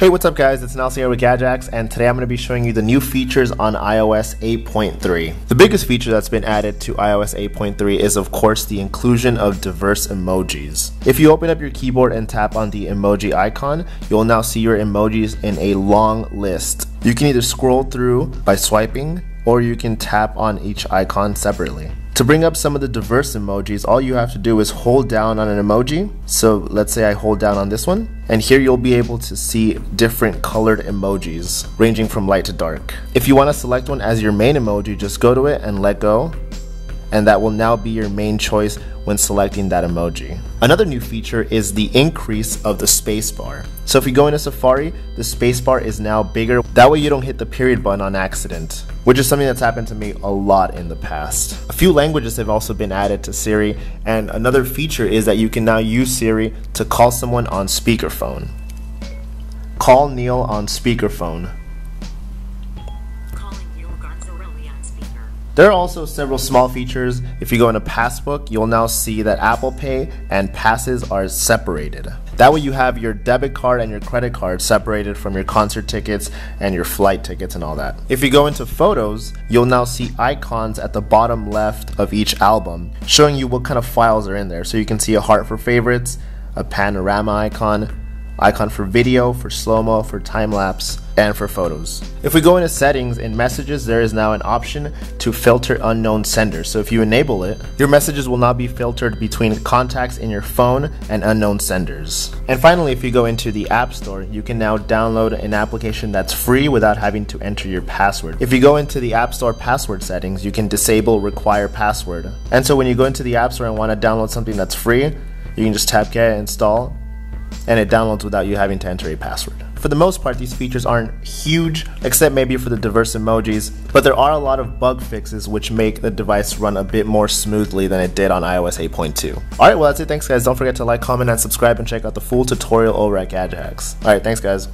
Hey, what's up guys? It's Nelson here with Gadget Hacks, and today I'm going to be showing you the new features on iOS 8.3. The biggest feature that's been added to iOS 8.3 is of course the inclusion of diverse emojis. If you open up your keyboard and tap on the emoji icon, you'll now see your emojis in a long list. You can either scroll through by swiping, or you can tap on each icon separately. To bring up some of the diverse emojis, all you have to do is hold down on an emoji. So let's say I hold down on this one, and here you'll be able to see different colored emojis ranging from light to dark. If you want to select one as your main emoji, just go to it and let go, and that will now be your main choice when selecting that emoji. Another new feature is the increase of the spacebar. So if you go into Safari, the spacebar is now bigger. That way you don't hit the period button on accident, which is something that's happened to me a lot in the past. A few languages have also been added to Siri, and another feature is that you can now use Siri to call someone on speakerphone. Call Neil on speakerphone. There are also several small features. If you go into Passbook, you'll now see that Apple Pay and Passes are separated. That way you have your debit card and your credit card separated from your concert tickets and your flight tickets and all that. If you go into Photos, you'll now see icons at the bottom left of each album showing you what kind of files are in there. So you can see a heart for favorites, a panorama icon for video, for slow-mo, for time-lapse, and for photos. If we go into settings in messages, there is now an option to filter unknown senders. So if you enable it, your messages will not be filtered between contacts in your phone and unknown senders. And finally, if you go into the App Store, you can now download an application that's free without having to enter your password. If you go into the App Store password settings, you can disable require password. And so when you go into the App Store and want to download something that's free, you can just tap get install, and it downloads without you having to enter a password. For the most part, these features aren't huge, except maybe for the diverse emojis, but there are a lot of bug fixes which make the device run a bit more smoothly than it did on iOS 8.2. Alright, well that's it. Thanks guys. Don't forget to like, comment, and subscribe, and check out the full tutorial over at Gadget Hacks. Alright, thanks guys.